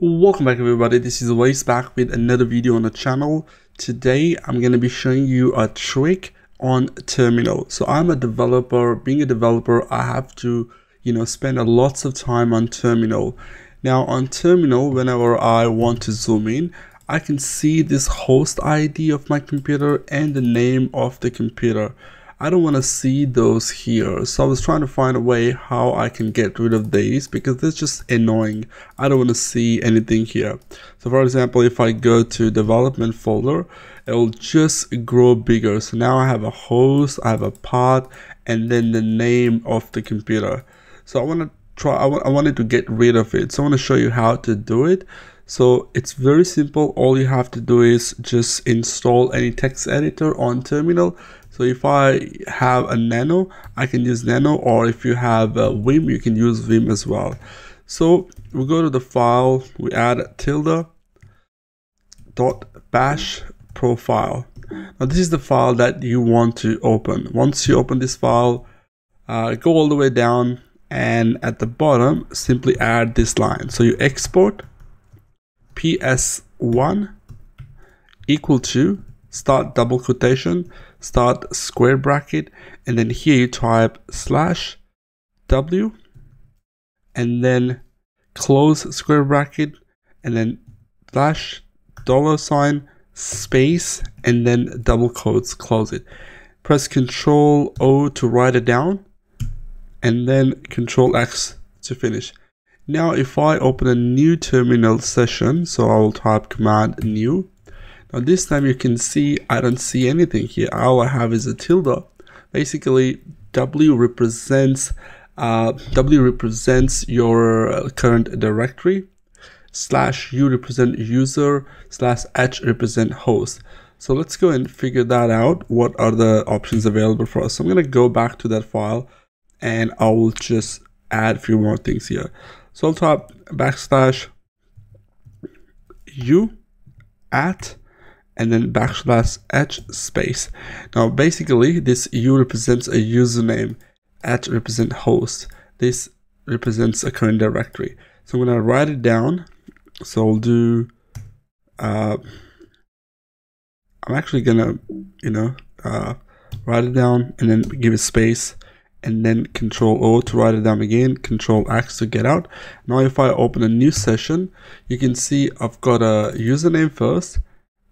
Welcome back everybody, this is Waze back with another video on the channel. Today I'm going to be showing you a trick on terminal. So I'm a developer. Being a developer, I have to, spend lots of time on terminal. Now on terminal, whenever I want to zoom in, I can see this host ID of my computer and the name of the computer. I don't want to see those here, so I was trying to find a way how I can get rid of these because that's just annoying. I don't want to see anything here. So for example, if I go to development folder, it will just grow bigger. So now I have a host, I have a path, and then the name of the computer. So I want to try. I wanted to get rid of it, so I want to show you how to do it. So it's very simple. All you have to do is just install any text editor on terminal. So if I have a Nano, I can use Nano, or if you have a Vim, you can use Vim as well. So we go to the file, we add ~bash profile. Now this is the file that you want to open. Once you open this file, go all the way down, and at the bottom, simply add this line. So you export PS1 equal to, start double quotation, start square bracket, and then here you type /w, and then close square bracket, and then $, and then double quotes, close it. Press Ctrl+O to write it down, and then Ctrl+X to finish. Now if I open a new terminal session, so I will type command new. Now this time you can see I don't see anything here. All I have is a tilde. Basically, W represents your current directory, /U represent user, /H represent host. So let's go and figure that out. What are the options available for us? So I'm going to go back to that file, and I will just add a few more things here. So I'll type \u at, and then \h . Now basically this U represents a username, H represents host, this represents a current directory. So I'm gonna write it down. So I'll do, I'm actually gonna, write it down and then give it space, and then Ctrl+O to write it down again, Ctrl+X to get out. Now if I open a new session, you can see I've got a username first,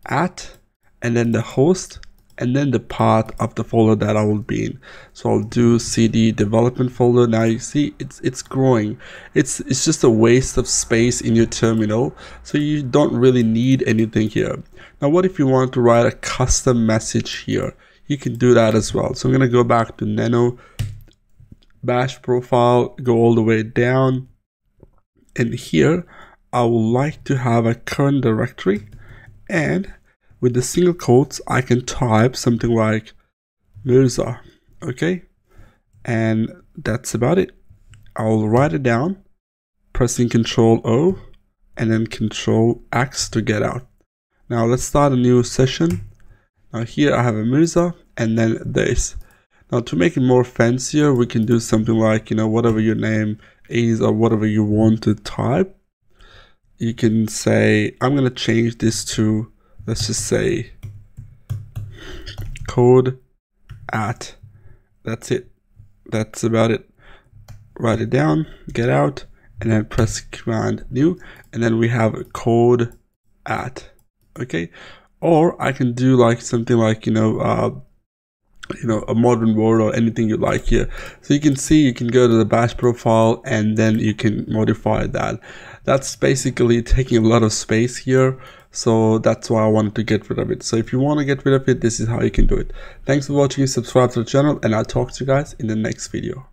at, and then the host, and then the path of the folder that I will be in. So I'll do cd development folder. Now you see it's growing. It's just a waste of space in your terminal, so you don't really need anything here. Now what if you want to write a custom message here? You can do that as well. So I'm gonna go back to Nano, bash profile, go all the way down, and here I would like to have a current directory, and with the single quotes I can type something like Mirza, okay, and that's about it. I'll write it down, pressing Ctrl+O and then Ctrl+X to get out. Now let's start a new session. Now here I have a Mirza and then this. Now to make it more fancier, we can do something like, whatever your name is or whatever you want to type. You can say, I'm going to change this to, let's just say, code at. That's it. That's about it. Write it down, get out, and then press command new, and then we have a code at. Okay. Or I can do like something like, a modern word or anything you like here. So you can see you can go to the bash profile and then you can modify that. That's basically taking a lot of space here, so that's why I wanted to get rid of it. So if you want to get rid of it, this is how you can do it. Thanks for watching, subscribe to the channel, and I'll talk to you guys in the next video.